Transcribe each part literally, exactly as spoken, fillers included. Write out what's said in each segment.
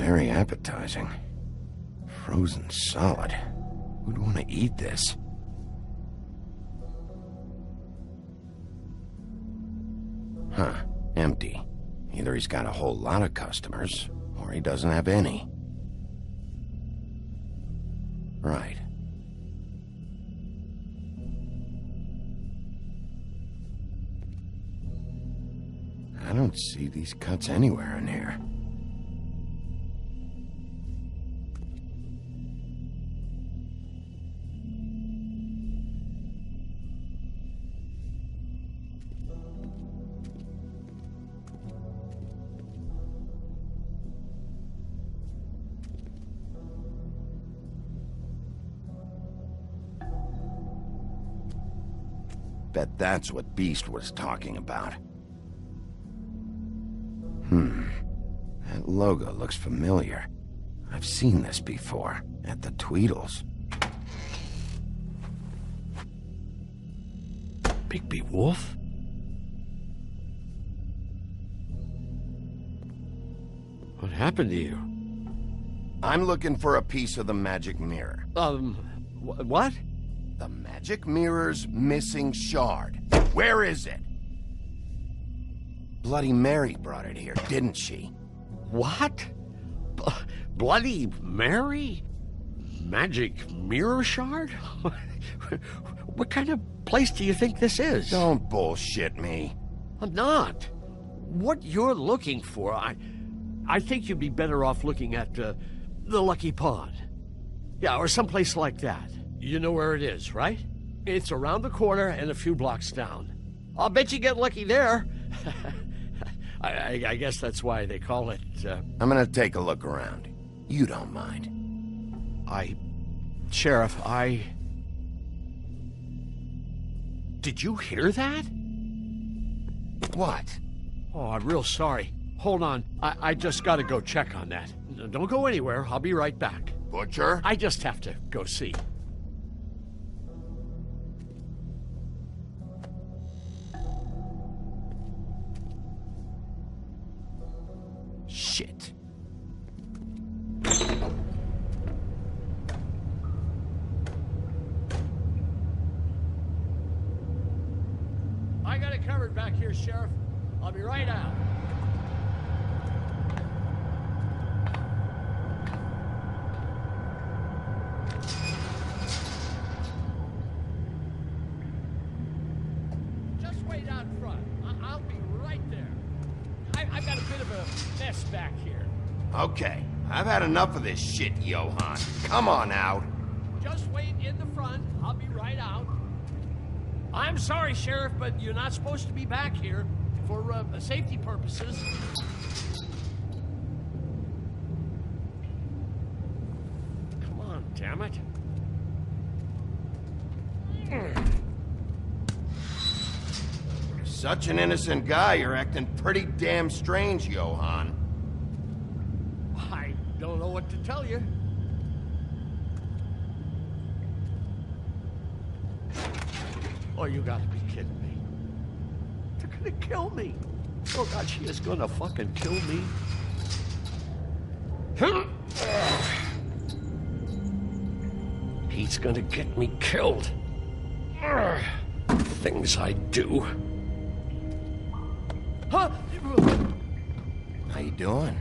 Very appetizing. Frozen solid. Who'd want to eat this? Huh. Empty. Either he's got a whole lot of customers, or he doesn't have any. Right. I don't see these cuts anywhere in here. Bet that's what Beast was talking about. Hmm. That logo looks familiar. I've seen this before, at the Tweedles. Bigby Wolf? What happened to you? I'm looking for a piece of the Magic Mirror. Um, wh what? The Magic Mirror's missing shard. Where is it? Bloody Mary brought it here, didn't she? What? B- Bloody Mary? Magic Mirror shard? What kind of place do you think this is? Don't bullshit me. I'm not. What you're looking for, I... I think you'd be better off looking at, uh, the Lucky Pod. Yeah, or someplace like that. You know where it is, right? It's around the corner and a few blocks down. I'll bet you get lucky there. I, I, I guess that's why they call it... Uh... I'm gonna take a look around. You don't mind. I... Sheriff, I... Did you hear that? What? Oh, I'm real sorry. Hold on. I, I just gotta go check on that. Don't go anywhere. I'll be right back. Butcher? I just have to go see. Shit. I got it covered back here, Sheriff. I'll be right out. Just wait out front. I I'll be right there. I I've got a bit of a mess back here. Okay, I've had enough of this shit, Johann. Come on out. Just wait in the front. I'll be right out. I'm sorry, Sheriff, but you're not supposed to be back here for uh, safety purposes. Come on, damn it. You're such an innocent guy, you're acting pretty damn strange, Johann. I don't know what to tell you. Oh, you gotta be kidding me. They're gonna kill me. Oh, God, she is gonna fucking kill me. He's gonna get me killed. Things I do. Huh? How you doing?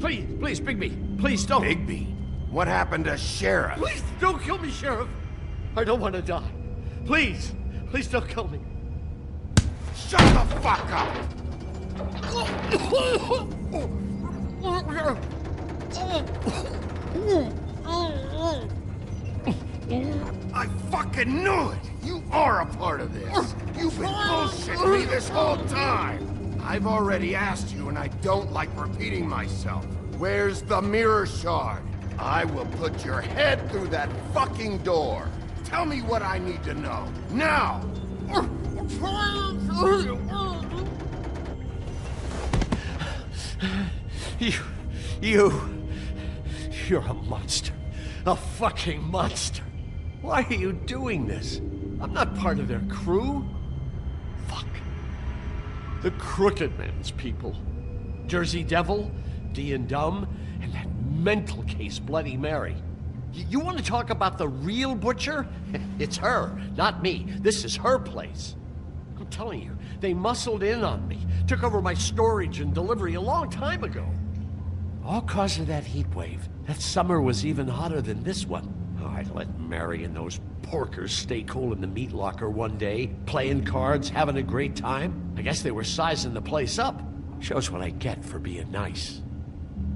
Please, please, Bigby, please don't. Bigby? What happened to Sheriff? Please don't kill me, Sheriff. I don't want to die. Please. Please don't kill me. Shut the fuck up! I fucking knew it! You are a part of this! You've been bullshitting me this whole time! I've already asked you and I don't like repeating myself. Where's the mirror shard? I will put your head through that fucking door. Tell me what I need to know, now! You... you... You're a monster. A fucking monster. Why are you doing this? I'm not part of their crew. Fuck. The Crooked Man's people. Jersey Devil, D and Dumb, And that mental case, Bloody Mary. Y- you want to talk about the real butcher? It's her, not me. This is her place. I'm telling you, they muscled in on me, took over my storage and delivery a long time ago. All cause of that heat wave. That summer was even hotter than this one. Oh, I let Mary and those porkers stay cool in the meat locker one day, playing cards, having a great time. I guess they were sizing the place up. Shows what I get for being nice.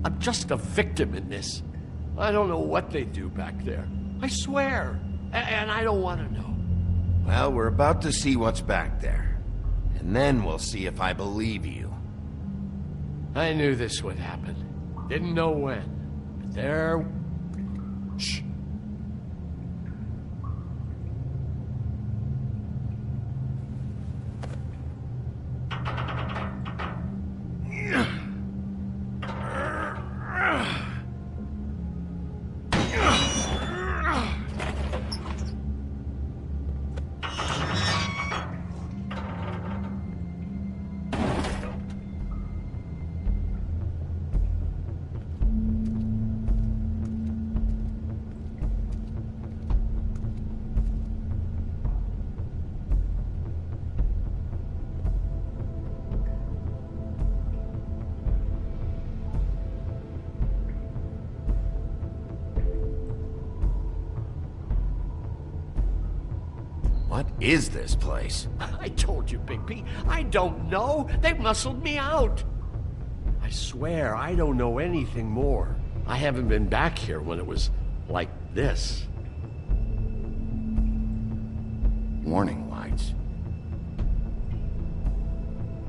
I'm just a victim in this. I don't know what they do back there. I swear. A- and I don't want to know. Well, we're about to see what's back there. And then we'll see if I believe you. I knew this would happen. Didn't know when, but there... Shh. What is this place? I told you, Bigby. I don't know. They muscled me out. I swear, I don't know anything more. I haven't been back here when it was like this. Warning lights.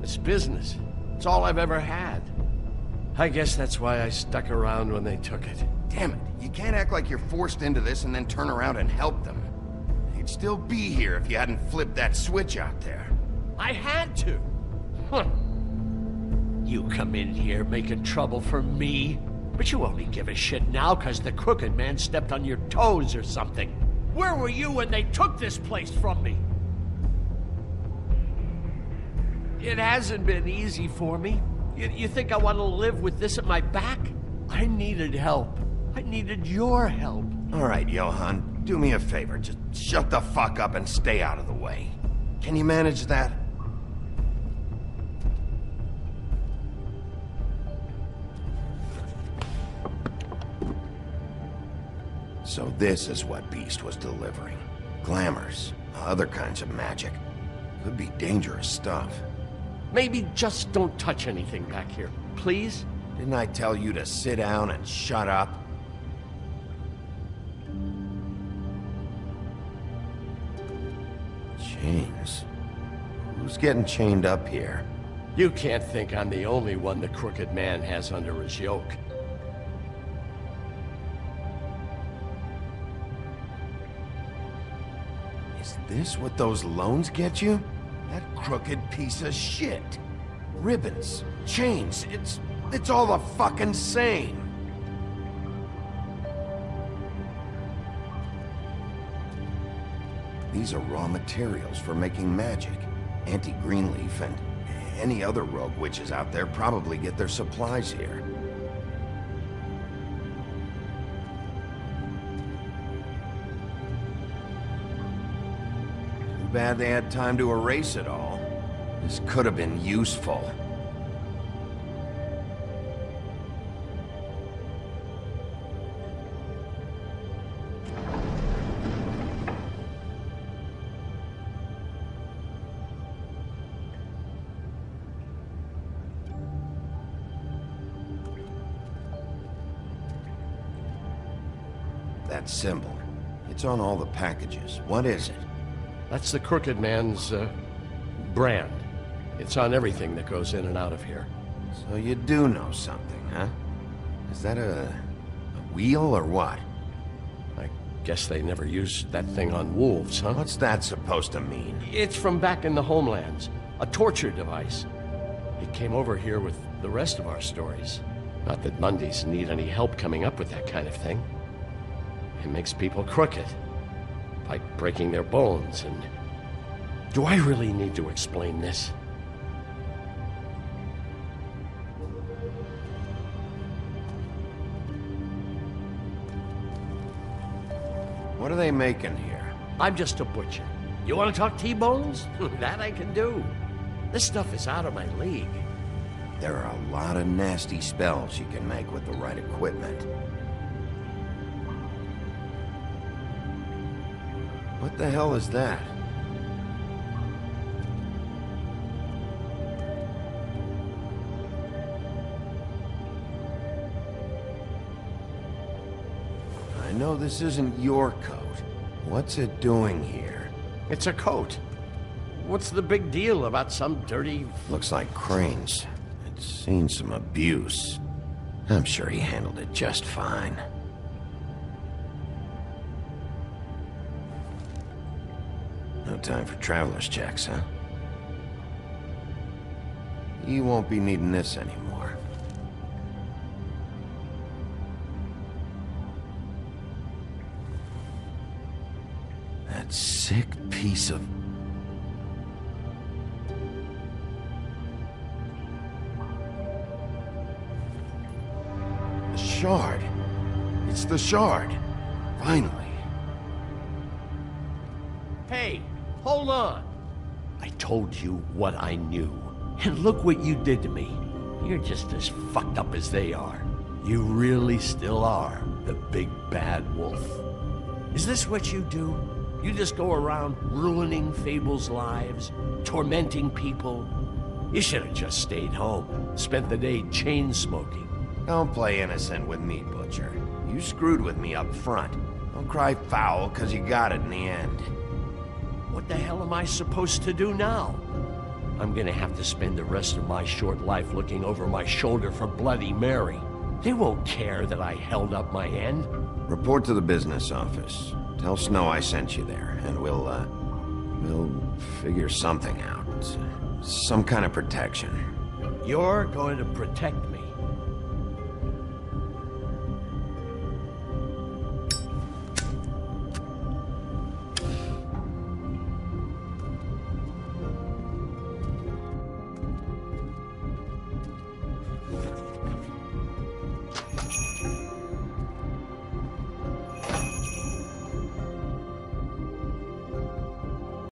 It's business. It's all I've ever had. I guess that's why I stuck around when they took it. Damn it. You can't act like you're forced into this and then turn around and help them. You'd still be here if you hadn't flipped that switch out there. I had to. Huh. You come in here making trouble for me, but you only give a shit now because the Crooked Man stepped on your toes or something. Where were you when they took this place from me? It hasn't been easy for me. You, you think I want to live with this at my back? I needed help. I needed your help. All right, Johann. Do me a favor, just shut the fuck up and stay out of the way. Can you manage that? So this is what Beast was delivering. Glamours, other kinds of magic. Could be dangerous stuff. Maybe just don't touch anything back here, please? Didn't I tell you to sit down and shut up? Chains? Who's getting chained up here? You can't think I'm the only one the Crooked Man has under his yoke. Is this what those loans get you? That crooked piece of shit. Ribbons, chains, it's... it's all the fucking same. These are raw materials for making magic. Auntie Greenleaf and any other rogue witches out there probably get their supplies here. Too bad they had time to erase it all. This could have been useful. That symbol. It's on all the packages. What is it? That's the Crooked Man's, uh, brand. It's on everything that goes in and out of here. So you do know something, huh? Is that a, a wheel or what? I guess they never used that thing on wolves, huh? What's that supposed to mean? It's from back in the homelands. A torture device. It came over here with the rest of our stories. Not that Mondays need any help coming up with that kind of thing. It makes people crooked, by breaking their bones, and... Do I really need to explain this? What are they making here? I'm just a butcher. You want to talk T-bones? That I can do. This stuff is out of my league. There are a lot of nasty spells you can make with the right equipment. What the hell is that? I know this isn't your coat. What's it doing here? It's a coat. What's the big deal about some dirty... Looks like Crane's. It's seen some abuse. I'm sure he handled it just fine. No time for traveler's checks, huh? You won't be needing this anymore. That sick piece of... The shard. It's the shard. Finally. Hey, hold on. I told you what I knew. And look what you did to me. You're just as fucked up as they are. You really still are the big bad wolf. Is this what you do? You just go around ruining Fables' lives, tormenting people. You should have just stayed home, spent the day chain-smoking. Don't play innocent with me, Butcher. You screwed with me up front. Don't cry foul, because you got it in the end. What the hell am I supposed to do now? I'm gonna have to spend the rest of my short life looking over my shoulder for Bloody Mary. They won't care that I held up my end. Report to the business office. Tell Snow I sent you there, and we'll, uh, we'll figure something out. Some kind of protection. You're going to protect me.